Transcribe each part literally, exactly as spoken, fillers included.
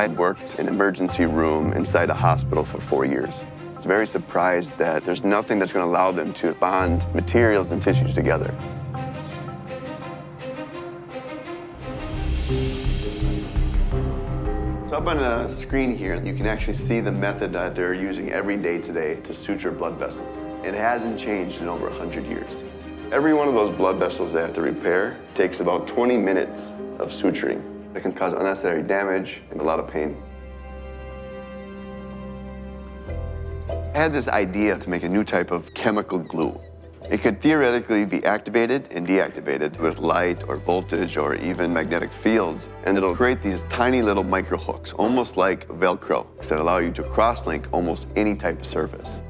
I worked in an emergency room inside a hospital for four years. I was very surprised that there's nothing that's going to allow them to bond materials and tissues together. So up on the screen here, you can actually see the method that they're using every day today to suture blood vessels. It hasn't changed in over one hundred years. Every one of those blood vessels they have to repair takes about twenty minutes of suturing. It can cause unnecessary damage and a lot of pain. I had this idea to make a new type of chemical glue. It could theoretically be activated and deactivated with light or voltage or even magnetic fields, and it'll create these tiny little microhooks, almost like Velcro, that allow you to cross-link almost any type of surface.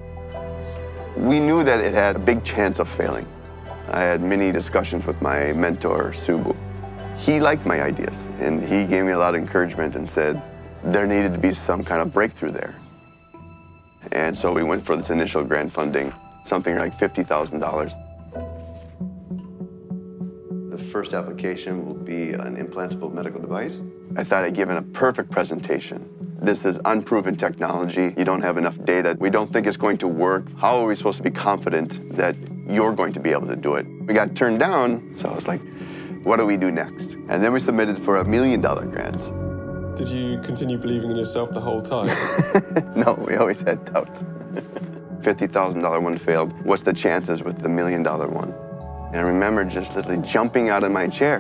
We knew that it had a big chance of failing. I had many discussions with my mentor, Subbu. He liked my ideas, and he gave me a lot of encouragement and said there needed to be some kind of breakthrough there. And so we went for this initial grant funding, something like fifty thousand dollars. The first application will be an implantable medical device. I thought I'd given a perfect presentation. This is unproven technology. You don't have enough data. We don't think it's going to work. How are we supposed to be confident that you're going to be able to do it? We got turned down, so I was like, what do we do next? And then we submitted for a million dollar grant. Did you continue believing in yourself the whole time? No, we always had doubts. fifty thousand dollar one failed. What's the chances with the million dollar one? And I remember just literally jumping out of my chair.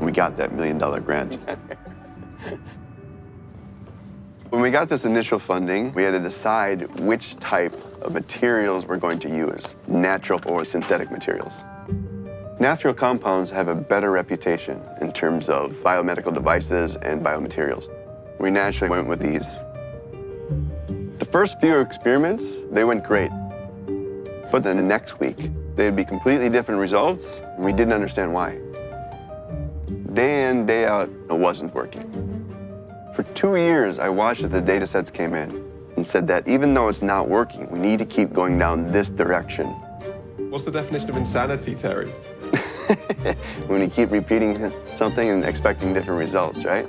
We got that million dollar grant. When we got this initial funding, we had to decide which type of materials we're going to use, natural or synthetic materials. Natural compounds have a better reputation in terms of biomedical devices and biomaterials. We naturally went with these. The first few experiments, they went great. But then the next week, they'd be completely different results, and we didn't understand why. Day in, day out, it wasn't working. For two years, I watched as the data sets came in and said that even though it's not working, we need to keep going down this direction. What's the definition of insanity, Terry? When you keep repeating something and expecting different results, right?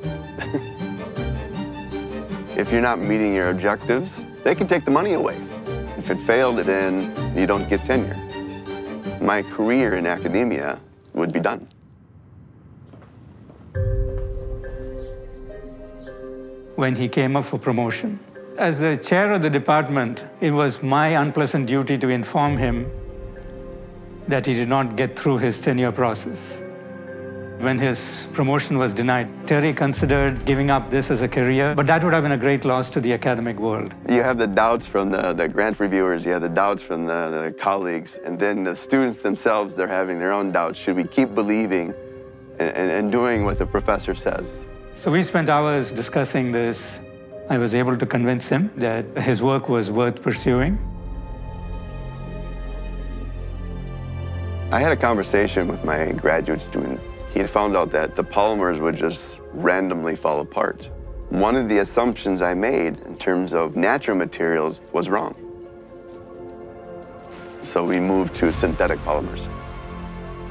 If you're not meeting your objectives, they can take the money away. If it failed, then you don't get tenure. My career in academia would be done. When he came up for promotion, as the chair of the department, it was my unpleasant duty to inform him that he did not get through his tenure process. When his promotion was denied, Terry considered giving up this as a career, but that would have been a great loss to the academic world. You have the doubts from the, the grant reviewers, you have the doubts from the, the colleagues, and then the students themselves, they're having their own doubts. Should we keep believing and, and, and doing what the professor says? So we spent hours discussing this. I was able to convince him that his work was worth pursuing. I had a conversation with my graduate student. He had found out that the polymers would just randomly fall apart. One of the assumptions I made in terms of natural materials was wrong. So we moved to synthetic polymers.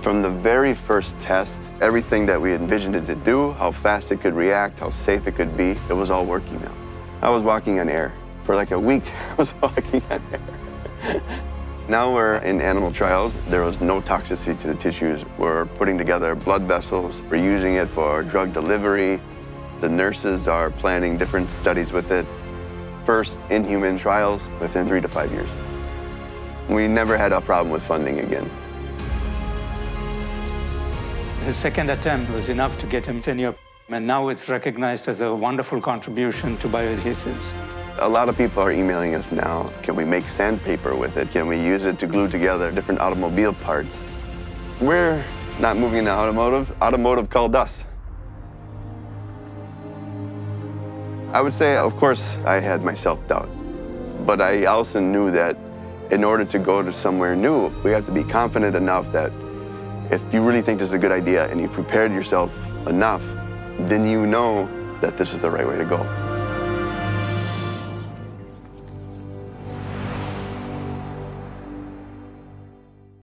From the very first test, everything that we envisioned it to do, how fast it could react, how safe it could be, it was all working now. I was walking on air. For like a week, I was walking on air. Now we're in animal trials. There was no toxicity to the tissues. We're putting together blood vessels. We're using it for drug delivery. The nurses are planning different studies with it. First in-human trials within three to five years. We never had a problem with funding again. His second attempt was enough to get him tenure, and now it's recognized as a wonderful contribution to bioadhesives. A lot of people are emailing us now. Can we make sandpaper with it? Can we use it to glue together different automobile parts? We're not moving into automotive. Automotive called us. I would say, of course, I had my self-doubt. But I also knew that in order to go to somewhere new, we have to be confident enough that if you really think this is a good idea and you've prepared yourself enough, then you know that this is the right way to go.